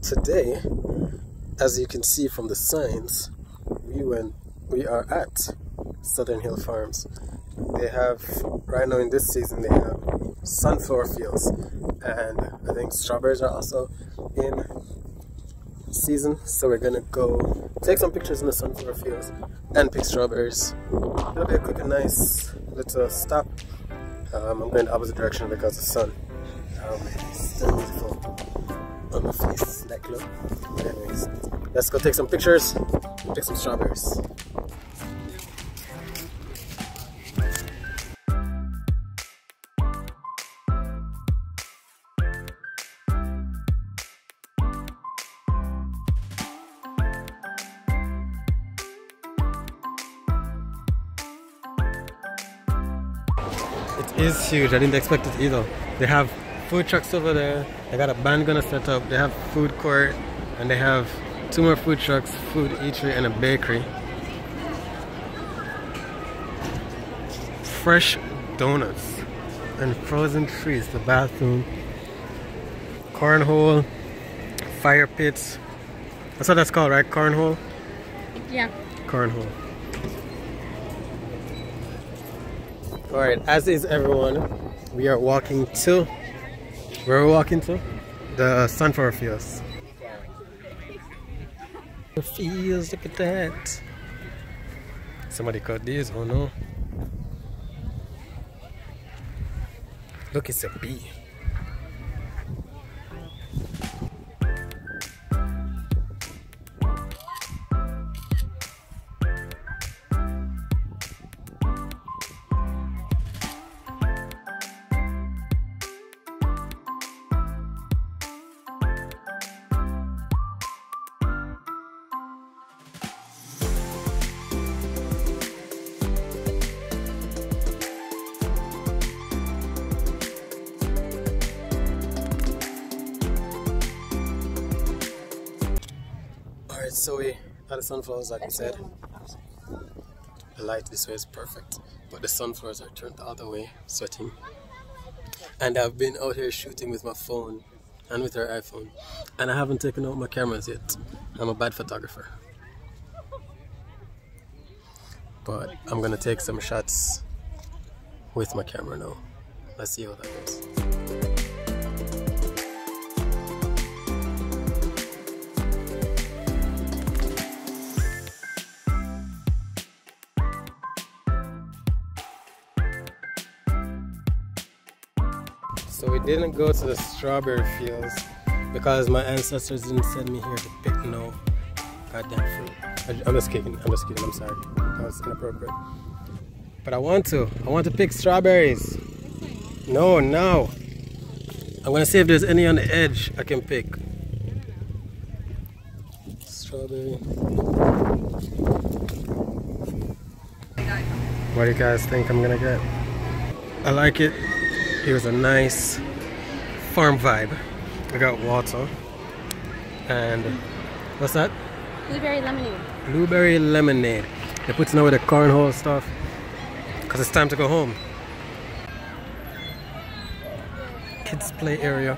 So today, as you can see from the signs, we are at Southern Hill Farms. They have, right now in this season, they have sunflower fields, and I think strawberries are also in season, so we're gonna go take some pictures in the sunflower fields and pick strawberries. It'll be a quick and nice little stop. I'm going the opposite direction because the sun is still beautiful on my face, that glow. But anyways, let's go take some pictures, pick some strawberries. It is huge. I didn't expect it either. They have food trucks over there. They got a band gonna set up. They have food court, and they have two more food trucks, food eatery, and a bakery. Fresh donuts and frozen trees. The bathroom, cornhole, fire pits. That's what that's called, right? Cornhole. Yeah. Cornhole. Alright, as is everyone, we are walking to, where are we walking to? The sunflower fields. The fields, look at that. Somebody caught these, oh no. Look, it's a bee. So we had the sunflowers, like I said. The light this way is perfect, but the sunflowers are turned the other way, sweating. And I've been out here shooting with my phone and with her iPhone, and I haven't taken out my cameras yet. I'm a bad photographer. But I'm gonna take some shots with my camera now. Let's see how that goes. So we didn't go to the strawberry fields because my ancestors didn't send me here to pick no goddamn fruit. I'm just kidding, I'm sorry. That was inappropriate. But I want to pick strawberries. No, now. I'm gonna see if there's any on the edge I can pick. Strawberry. What do you guys think I'm gonna get? I like it. Here's a nice farm vibe. I got water. And what's that? Blueberry lemonade. Blueberry lemonade. They're putting away the cornhole stuff because it's time to go home. Kids play area.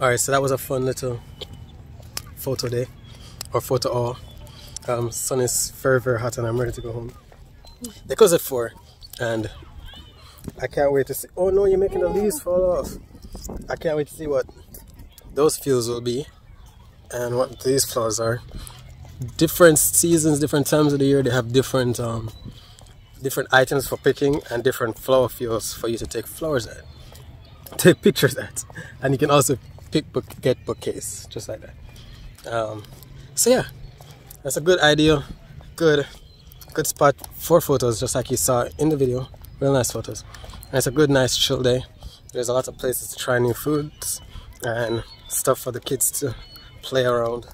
Alright, so that was a fun little photo day or photo all. Sun is very, very hot and I'm ready to go home. They close at 4. And I can't wait to see. Oh no, you're making the leaves fall off. I can't wait to see what those fields will be and what these flowers are. Different seasons, different times of the year, they have different different items for picking and different flower fields for you to take flowers at, take pictures at, and you can also get bouquets just like that. So yeah, that's a good idea. Good spot for photos, just like you saw in the video. Real nice photos, and it's a good, nice, chill day. There's a lot of places to try new foods and stuff for the kids to play around,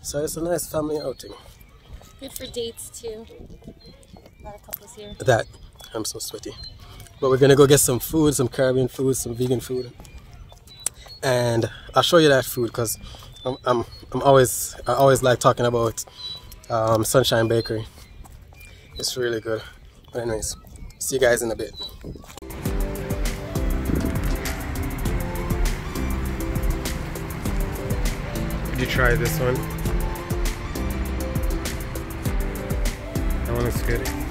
so it's a nice family outing. Good for dates too. A lot of couples here. That, I'm so sweaty. But we're gonna go get some food, some Caribbean food, some vegan food, and I'll show you that food because I always like talking about Sunshine Bakery. It's really good. But anyways, see you guys in a bit. you try this one. That one looks good.